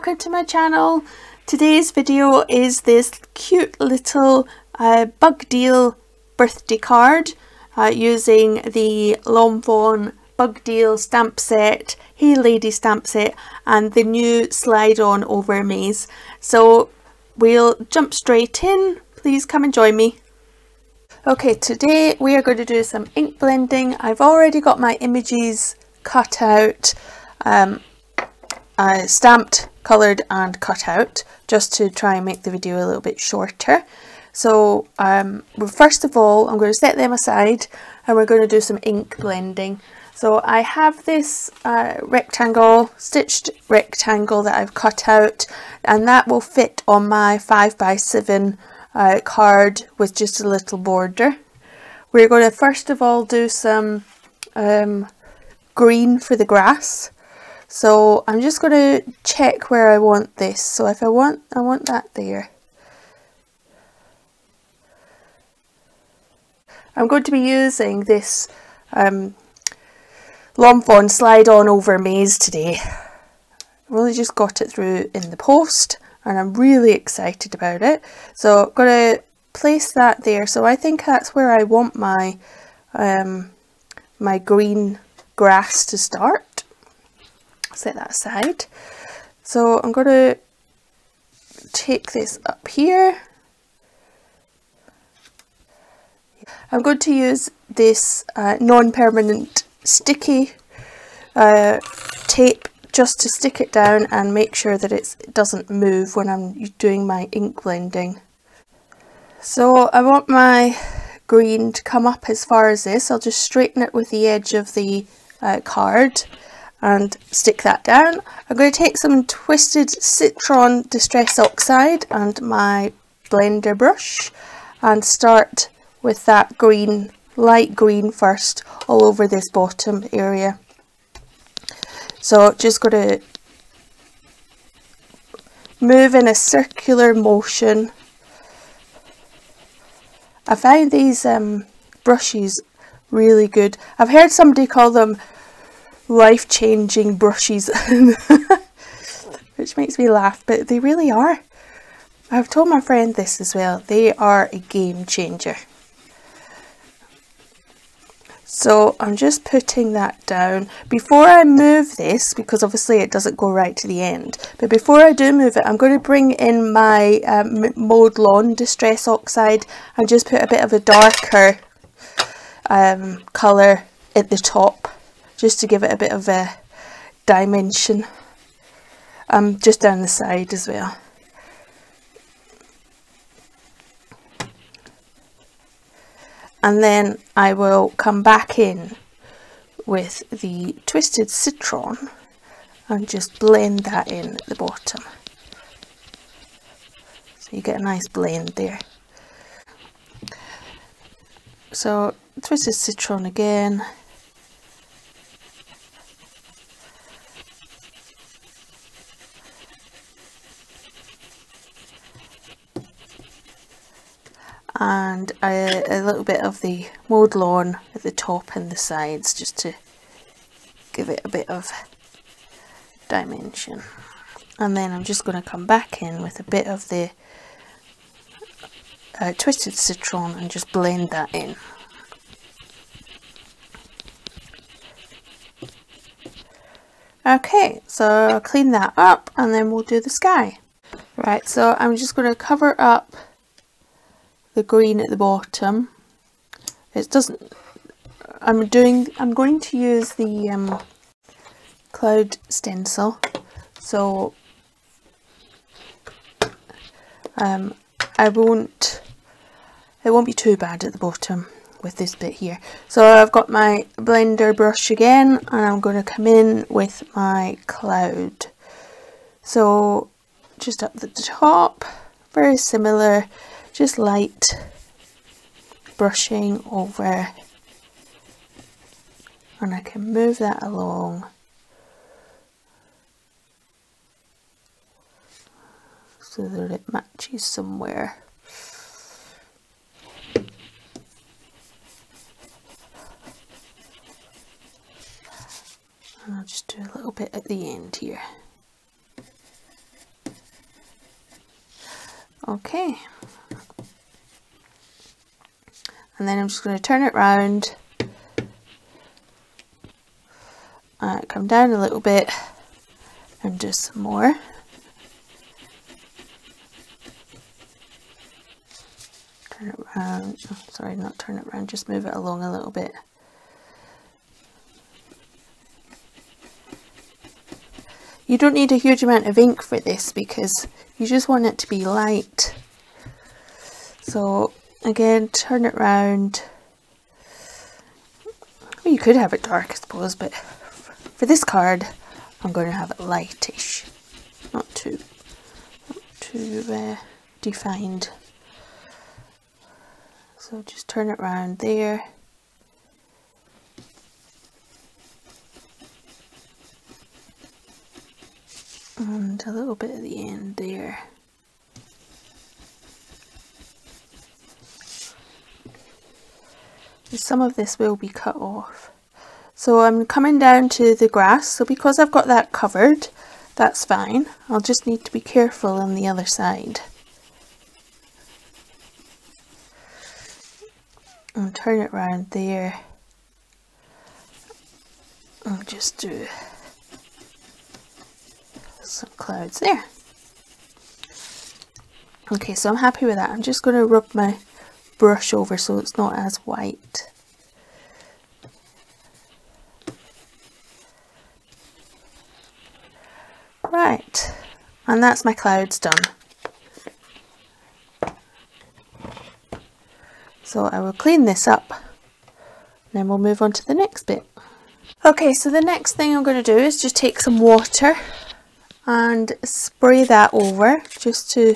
welcome to my channel. Today's video is this cute little Bug Deal birthday card using the Lawn Fawn Bug Deal stamp set, Hey Lady stamp set, and the new Slide on Over Maze. So we'll jump straight in. Please come and join me. Okay, today we are going to do some ink blending. I've already got my images cut out, stamped, coloured and cut out, just to try and make the video a little bit shorter. So well, first of all I'm going to set them aside and we're going to do some ink blending. So I have this rectangle, stitched rectangle that I've cut out, and that will fit on my 5x7 card with just a little border. We're going to first of all do some green for the grass. So I'm just going to check where I want this. So if I want that there. I'm going to be using this Lawn Fawn Slide on Over Maze today. I've only just got it through in the post and I'm really excited about it. So I'm going to place that there. So I think that's where I want my my green grass to start. Set that aside. So I'm going to take this up here. I'm going to use this non-permanent sticky tape just to stick it down and make sure that it doesn't move when I'm doing my ink blending. So I want my green to come up as far as this. I'll just straighten it with the edge of the card and stick that down. I'm going to take some twisted citron Distress Oxide and my blender brush and start with that green, light green first, all over this bottom area. So just going to move in a circular motion. I find these brushes really good. I've heard somebody call them life-changing brushes, which makes me laugh, but they really are. I've told my friend this as well. They are a game changer. So I'm just putting that down. Before I move this, because obviously it doesn't go right to the end, but before I do move it, I'm going to bring in my Mowed Lawn Distress Oxide and just put a bit of a darker colour at the top, just to give it a bit of a dimension, just down the side as well. And then I will come back in with the twisted citron and just blend that in at the bottom. So you get a nice blend there. So twisted citron again. And a little bit of the Mowed Lawn at the top and the sides, just to give it a bit of dimension. And then I'm just going to come back in with a bit of the twisted citron and just blend that in. Okay, so I'll clean that up and then we'll do the sky. Right, so I'm just going to cover up the green at the bottom. It doesn't, I'm going to use the cloud stencil, so it won't be too bad at the bottom with this bit here. So I've got my blender brush again and I'm going to come in with my cloud. So just up the top, very similar. Just light brushing over, and I can move that along. So that it matches somewhere. And I'll just do a little bit at the end here. Okay. And then I'm just going to turn it round, come down a little bit and do some more. Turn it round, oh, sorry, not turn it round, just move it along a little bit. You don't need a huge amount of ink for this because you just want it to be light. So again, turn it round. Well, you could have it dark, I suppose, but for this card, I'm going to have it lightish, not too defined. So just turn it round there. And a little bit at the end there. And some of this will be cut off. So I'm coming down to the grass, so because I've got that covered, that's fine. I'll just need to be careful on the other side. And turn it round there. And just do some clouds there. Okay, so I'm happy with that. I'm just going to rub my brush over so it's not as white. Right, and that's my clouds done. So I will clean this up and then we'll move on to the next bit. Okay, so the next thing I'm going to do is just take some water and spray that over just to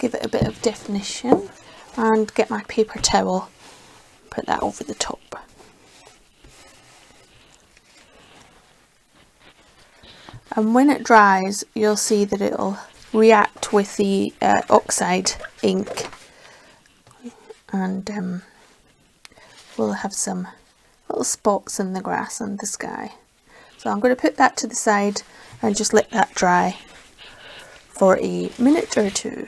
give it a bit of definition, and get my paper towel, put that over the top. And when it dries, you'll see that it'll react with the oxide ink, and we'll have some little spots in the grass and the sky. So I'm going to put that to the side and just let that dry for a minute or two.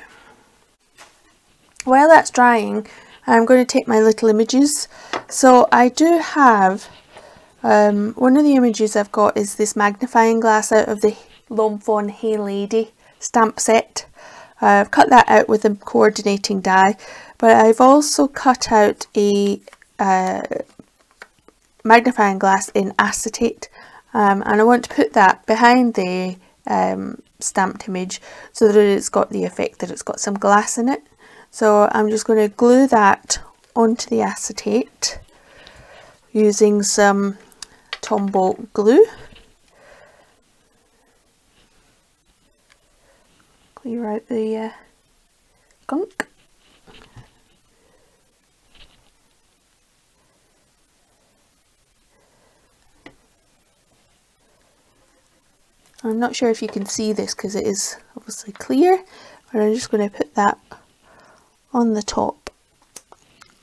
While that's drying, I'm going to take my little images. So I do have one of the images I've got is this magnifying glass out of the Lawn Fawn Hey Lady stamp set. I've cut that out with a coordinating die, but I've also cut out a magnifying glass in acetate, and I want to put that behind the stamped image so that it's got the effect that it's got some glass in it. So I'm just going to glue that onto the acetate using some Tombow glue. Clear out the gunk. I'm not sure if you can see this because it is obviously clear, but I'm just going to put that on the top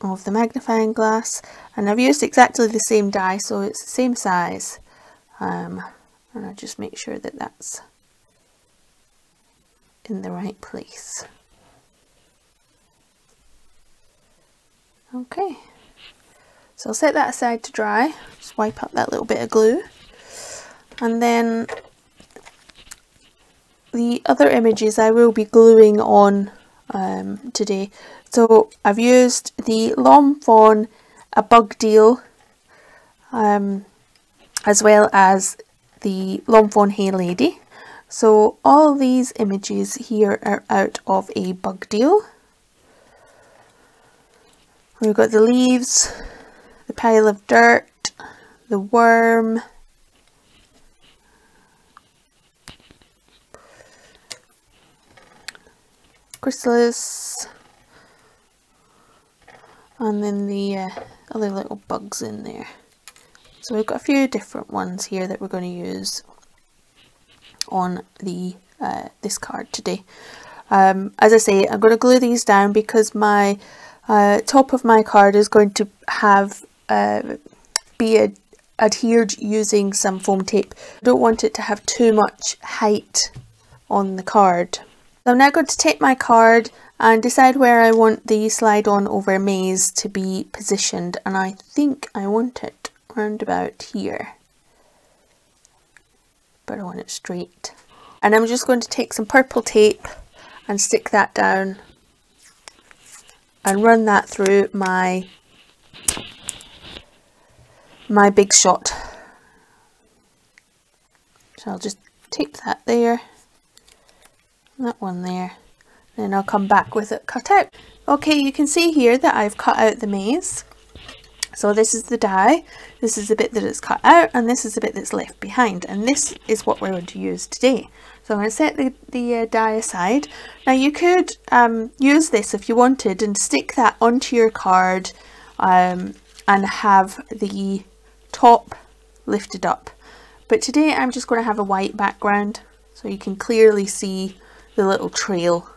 of the magnifying glass, and I've used exactly the same die, so it's the same size, and I'll just make sure that that's in the right place. Okay, so I'll set that aside to dry, just wipe up that little bit of glue, and then the other images I will be gluing on today. So I've used the Lawn Fawn A Bug Deal, as well as the Lawn Fawn Hey Lady. So all these images here are out of A Bug Deal. We've got the leaves, the pile of dirt, the worm, chrysalis, and then the other little bugs in there. So we've got a few different ones here that we're going to use on the this card today. As I say, I'm going to glue these down because my top of my card is going to have be adhered using some foam tape. I don't want it to have too much height on the card. I'm now going to take my card and decide where I want the Slide On Over Maze to be positioned, and I think I want it round about here, but I want it straight. And I'm just going to take some purple tape and stick that down and run that through my Big Shot. So I'll just tape that there, that one there, then I'll come back with it cut out. Okay, you can see here that I've cut out the maze. So this is the die, this is the bit that it's cut out, and this is the bit that's left behind, and this is what we're going to use today. So I'm going to set the die aside. Now you could use this if you wanted and stick that onto your card and have the top lifted up, but today I'm just going to have a white background so you can clearly see the little trail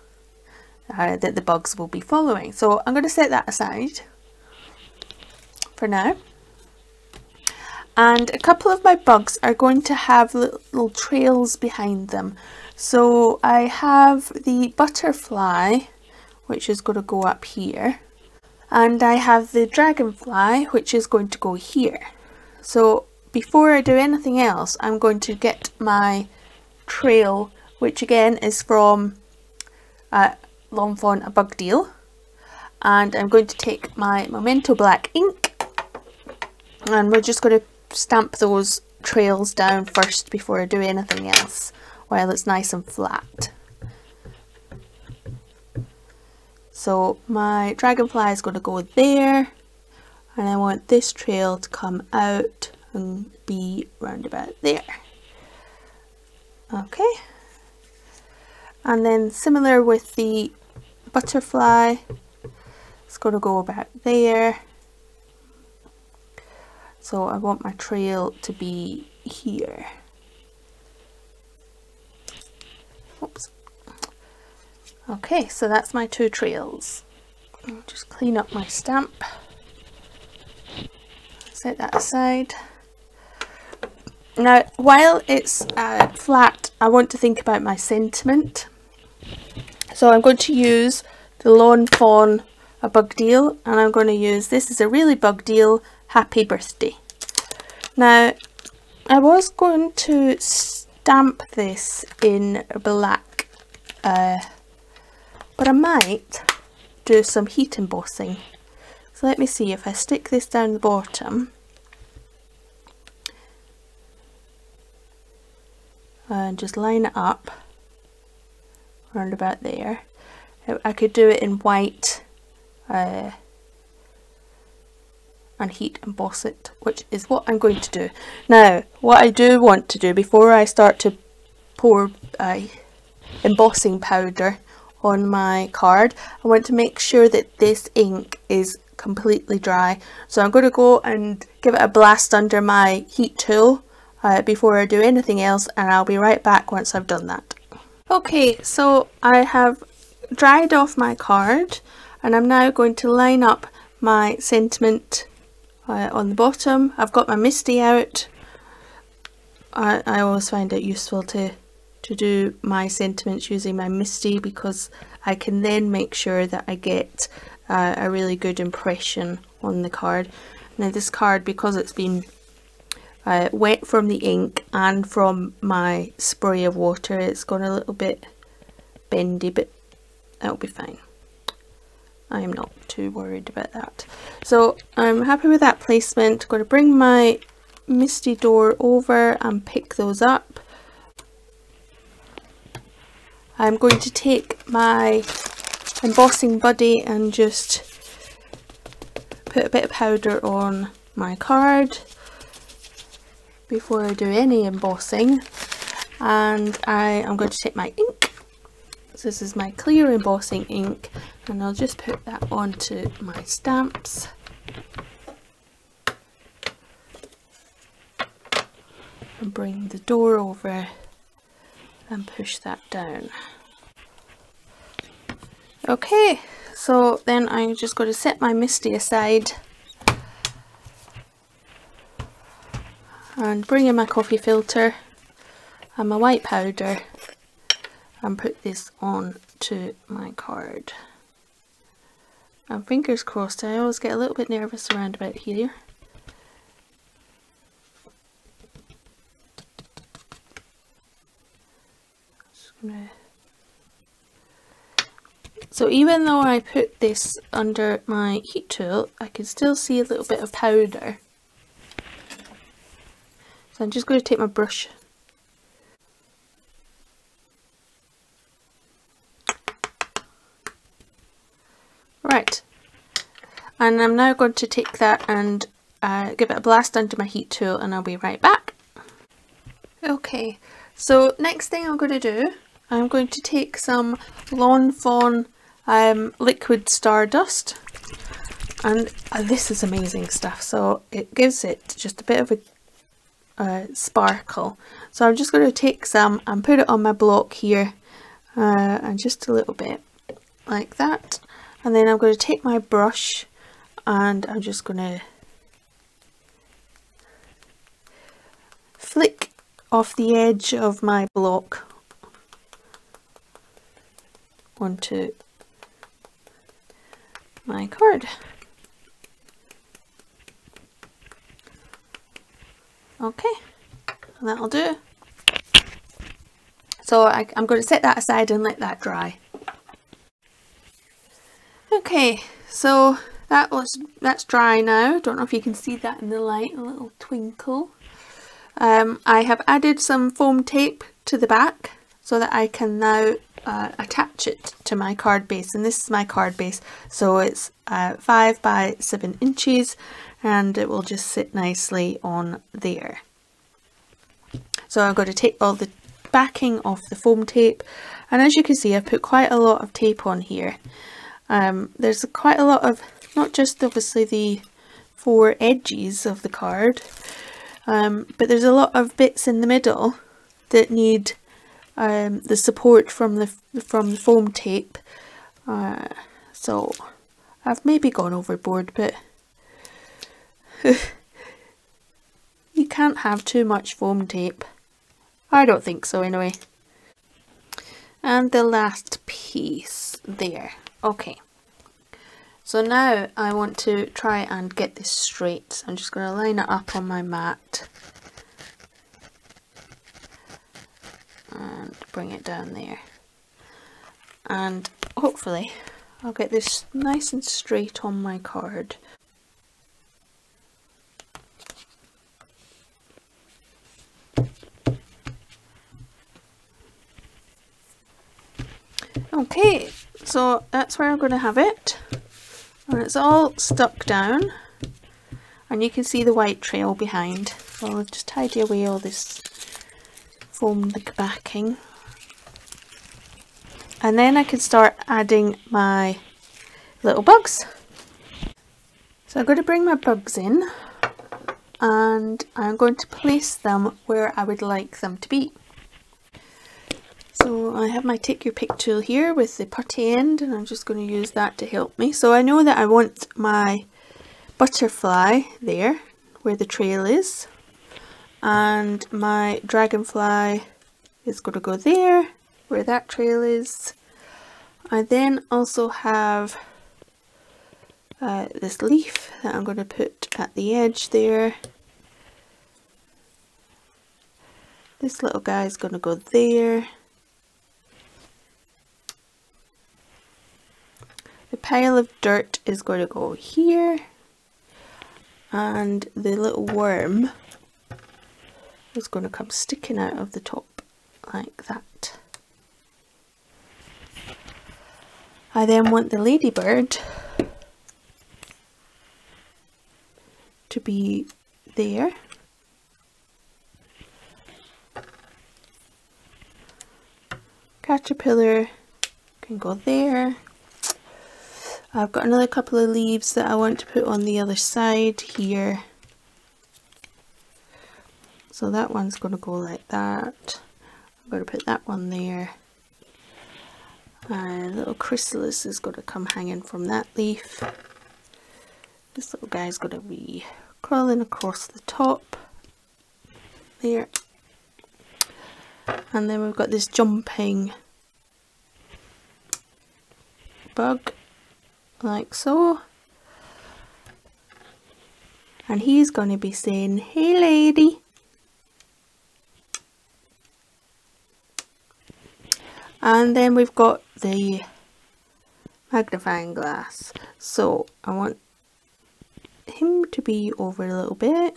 that the bugs will be following. So I'm going to set that aside for now, and a couple of my bugs are going to have little trails behind them. So I have the butterfly, which is going to go up here, and I have the dragonfly, which is going to go here. So before I do anything else, I'm going to get my trail, which again is from Lawn Fawn, A Bug Deal, and I'm going to take my Memento black ink and we're just going to stamp those trails down first before I do anything else while it's nice and flat. So my dragonfly is going to go there, and I want this trail to come out and be round about there. Okay, and then similar with the butterfly, it's going to go about there. So I want my trail to be here. Oops. Okay, so that's my two trails. I'll just clean up my stamp, set that aside. Now, while it's flat, I want to think about my sentiment. So I'm going to use the Lawn Fawn A Bug Deal, and I'm going to use "This is a really bug deal. Happy birthday." Now, I was going to stamp this in black, but I might do some heat embossing. So let me see if I stick this down the bottom and just line it up around about there. I could do it in white and heat emboss it, which is what I'm going to do. Now, what I do want to do before I start to pour embossing powder on my card, I want to make sure that this ink is completely dry. So I'm going to go and give it a blast under my heat tool before I do anything else, and I'll be right back once I've done that. Okay, so I have dried off my card, and I'm now going to line up my sentiment on the bottom. I've got my MISTI out. I always find it useful to do my sentiments using my MISTI, because I can then make sure that I get a really good impression on the card. Now this card, because it's been wet from the ink and from my spray of water, it's gone a little bit bendy, but that'll be fine. I'm not too worried about that. So I'm happy with that placement. I'm going to bring my MISTI door over and pick those up. I'm going to take my Embossing Buddy and just put a bit of powder on my card before I do any embossing. And I am going to take my ink. So this is my clear embossing ink, and I'll just put that onto my stamps. And bring the door over and push that down. Okay, so then I'm just going to set my MISTI aside and bring in my coffee filter and my white powder and put this on to my card. Now fingers crossed, I always get a little bit nervous around about here. So even though I put this under my heat tool, I can still see a little bit of powder. So I'm just going to take my brush. Right, and I'm now going to take that and give it a blast under my heat tool, and I'll be right back. Okay, so next thing I'm going to do, I'm going to take some Lawn Fawn Liquid Stardust, and this is amazing stuff, so it gives it just a bit of a sparkle. So I'm just going to take some and put it on my block here, and just a little bit like that. And then I'm going to take my brush and I'm just going to flick off the edge of my block onto my card. Okay, and that'll do. So I'm going to set that aside and let that dry. Okay, so that's dry now. Don't know if you can see that in the light, a little twinkle. I have added some foam tape to the back so that I can now attach it to my card base, and this is my card base, so it's 5 by 7 inches, and it will just sit nicely on there. So I'm going to take all the backing off the foam tape, and as you can see I've put quite a lot of tape on here. There's quite a lot of, not just obviously the four edges of the card, but there's a lot of bits in the middle that need the support from the foam tape. So I've maybe gone overboard, but you can't have too much foam tape. I don't think so anyway. And the last piece there. Okay, so now I want to try and get this straight. So I'm just going to line it up on my mat and bring it down there, and hopefully I'll get this nice and straight on my card. Okay, so that's where I'm going to have it, and it's all stuck down, and you can see the white trail behind. So I'll just tidy away all this foam backing, and then I can start adding my little bugs. So I'm going to bring my bugs in, and I'm going to place them where I would like them to be. So I have my take your pick tool here with the putty end, and I'm just going to use that to help me. So I know that I want my butterfly there where the trail is, and my dragonfly is going to go there where that trail is. I then also have this leaf that I'm going to put at the edge there. This little guy is going to go there. The pile of dirt is going to go here, and the little worm is going to come sticking out of the top like that. I then want the ladybird to be there, caterpillar can go there. I've got another couple of leaves that I want to put on the other side here. So that one's going to go like that. I'm going to put that one there. A little chrysalis is going to come hanging from that leaf. This little guy's going to be crawling across the top there. And then we've got this jumping bug, like so. And he's going to be saying, "Hey lady." And then we've got the magnifying glass. So I want him to be over a little bit.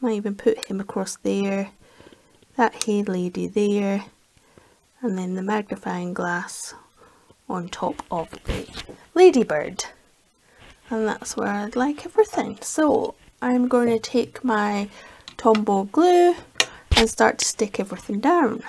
Might even put him across there, that Hey Lady there, and then the magnifying glass on top of the ladybird. And that's where I'd like everything. So I'm going to take my Tombow glue and start to stick everything down.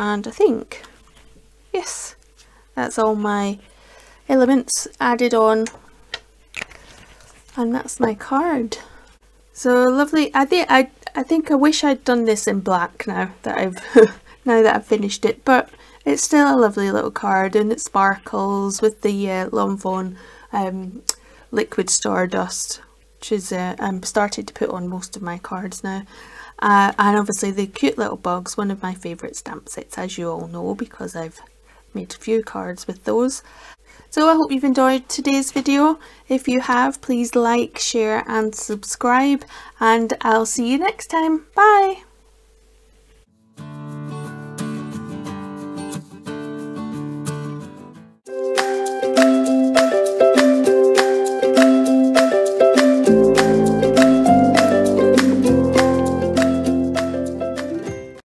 And I think, yes, that's all my elements added on, and that's my card. So lovely. I think I wish I'd done this in black now that I've finished it, but it's still a lovely little card, and it sparkles with the Lawn Fawn Liquid Stardust, which is I'm started to put on most of my cards now. And obviously the cute little bugs, one of my favourite stamp sets, as you all know, because I've made a few cards with those. So I hope you've enjoyed today's video. If you have, please like, share and subscribe, and I'll see you next time. Bye!